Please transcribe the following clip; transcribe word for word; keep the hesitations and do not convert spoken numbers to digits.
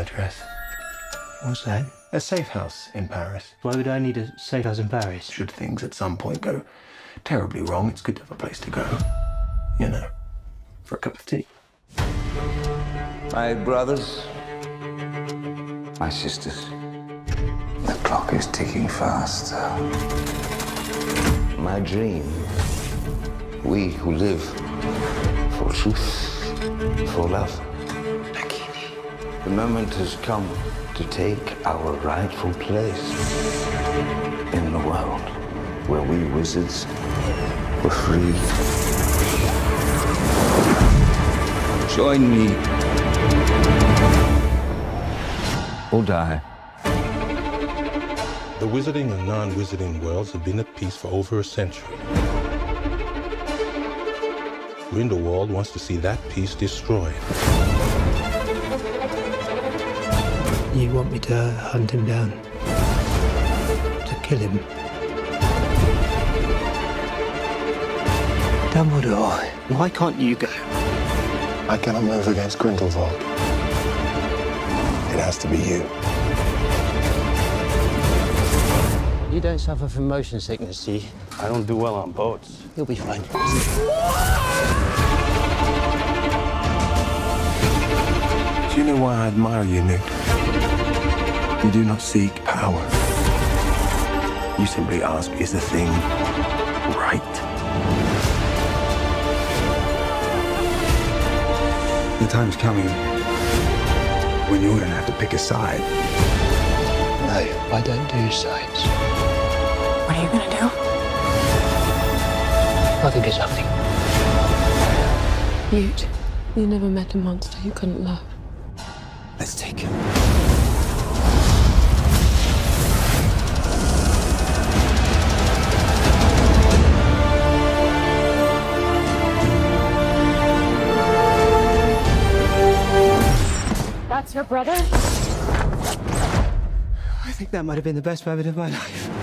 address. What's that? A safe house in Paris. Why would I need a safe house in Paris? Should things at some point go terribly wrong, it's good to have a place to go. You know, for a cup of tea. My brothers, my sisters, the clock is ticking faster. My dream, we who live for truth, for love. The moment has come to take our rightful place in the world where we wizards were free. Join me or die. The wizarding and non-wizarding worlds have been at peace for over a century. Grindelwald wants to see that peace destroyed. You want me to hunt him down, to kill him. Dumbledore, why can't you go? I cannot move against Grindelwald. It has to be you. You don't suffer from motion sickness, do you? I don't do well on boats. You'll be fine. Do you know why I admire you, Newt? You do not seek power. You simply ask, is the thing right? The time's coming when you're gonna have to pick a side. No, I don't do sides. What are you gonna do? I think it's nothing. Newt, you never met a monster you couldn't love. Let's take him. That's your brother? I think that might have been the best moment of my life.